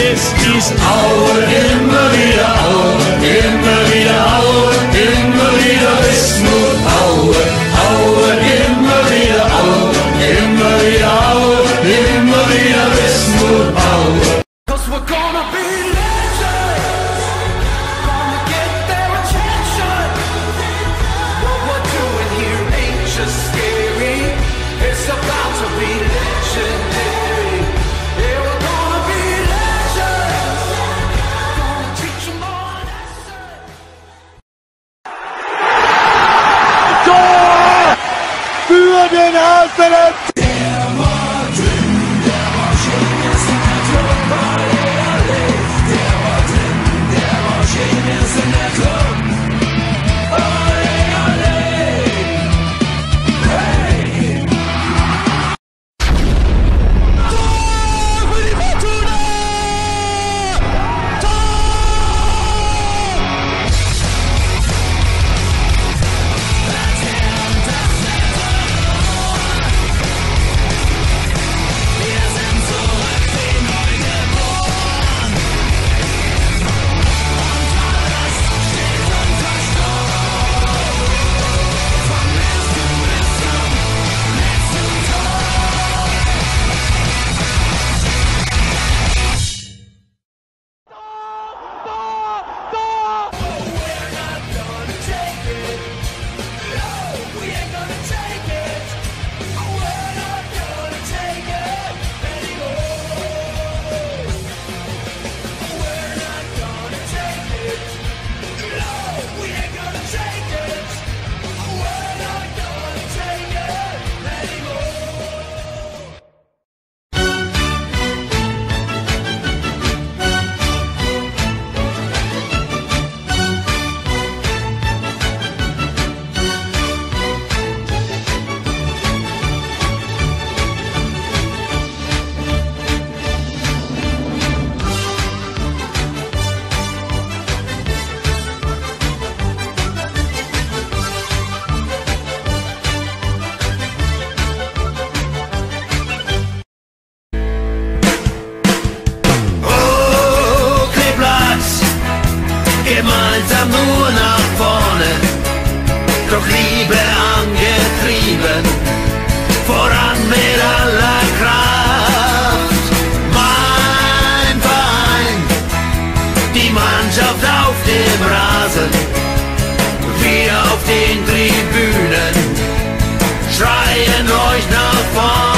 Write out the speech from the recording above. Es ist Aue, immer wieder Aue, immer wieder Aue, immer wieder ist nur Aue, Aue, immer wieder Aue, immer wieder Aue, immer wieder ist nur Aue. 'Cause we're gonna be legends, gonna get their attention. What we're doing here ain't just scary, it's about to be legendary. Für den HSV! Gemeinsam nur nach vorne, doch Liebe angetrieben, voran mit aller Kraft. Mein Verein, die Mannschaft auf dem Rasen, wir auf den Tribünen, schreien euch nach vorne.